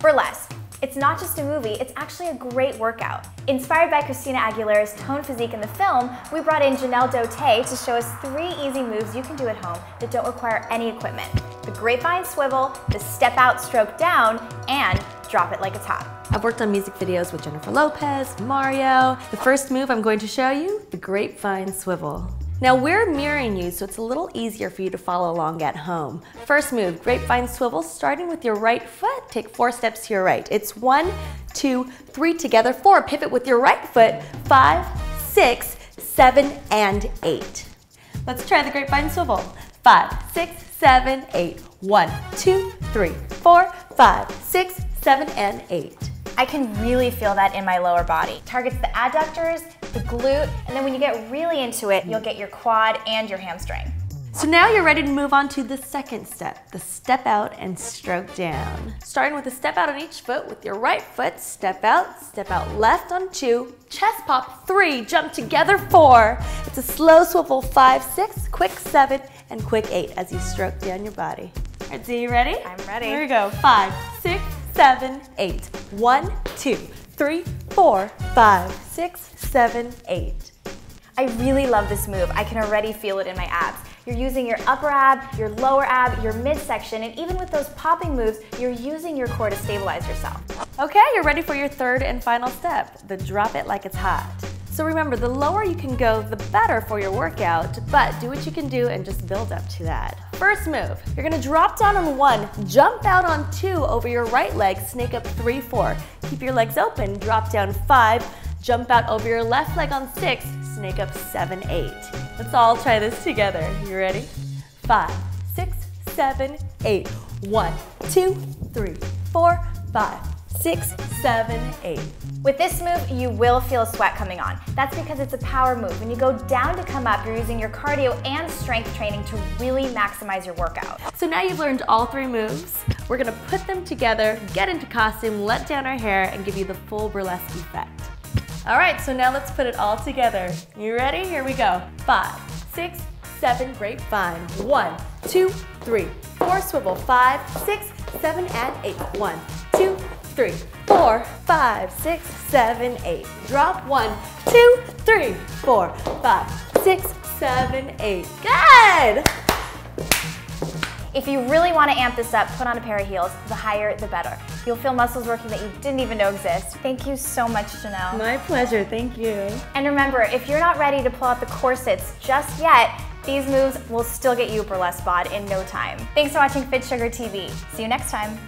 For less. It's not just a movie, it's actually a great workout. Inspired by Christina Aguilera's toned physique in the film, we brought in Janelle Dote to show us 3 easy moves you can do at home that don't require any equipment. The grapevine swivel, the step out stroke down, and drop it like a top. I've worked on music videos with Jennifer Lopez, Mario. The first move I'm going to show you, the grapevine swivel. Now we're mirroring you, so it's a little easier for you to follow along at home. First move, grapevine swivel, starting with your right foot. Take 4 steps to your right. It's 1, 2, 3 together, 4. Pivot with your right foot, 5, 6, 7, and 8. Let's try the grapevine swivel. 5, 6, 7, 8. 1, 2, 3, 4, 5, 6, 7, and 8. I can really feel that in my lower body. Targets the adductors, the glute, and then when you get really into it, you'll get your quad and your hamstring. So now you're ready to move on to the second step, the step out and stroke down. Starting with a step out on each foot, with your right foot, step out left on 2, chest pop 3, jump together 4. It's a slow swivel 5, 6, quick 7, and quick 8 as you stroke down your body. All right, Z, you ready? I'm ready. Here we go, 5, 6, 7, 8. 1, 2, 3, 4, 5, 6, 7, 8. I really love this move. I can already feel it in my abs. You're using your upper ab, your lower ab, your midsection, and even with those popping moves, you're using your core to stabilize yourself. Okay, you're ready for your third and final step, the drop it like it's hot. So remember, the lower you can go, the better for your workout, but do what you can do and just build up to that. First move, you're gonna drop down on 1, jump out on 2 over your right leg, snake up 3, 4. Keep your legs open, drop down 5, jump out over your left leg on 6, snake up 7, 8. Let's all try this together. You ready? 5, 6, 7, 8. 1, 2, 3, 4, 5, 6, 7, 8. With this move, you will feel sweat coming on. That's because it's a power move. When you go down to come up, you're using your cardio and strength training to really maximize your workout. So now you've learned all 3 moves. We're gonna put them together, get into costume, let down our hair, and give you the full burlesque effect. All right, so now let's put it all together. You ready? Here we go. 5, 6, 7, grapevine. 1, 2, 3, 4, swivel. 5, 6, 7, and 8. 1, 2, 3, 4, 5, 6, 7, 8. Drop 1, 2, 3, 4, 5, 6, 7, 8. Good! If you really want to amp this up, put on a pair of heels. The higher, the better. You'll feel muscles working that you didn't even know exist. Thank you so much, Janelle. My pleasure, thank you. And remember, if you're not ready to pull out the corsets just yet, these moves will still get you a burlesque bod in no time. Thanks for watching FitSugar TV. See you next time.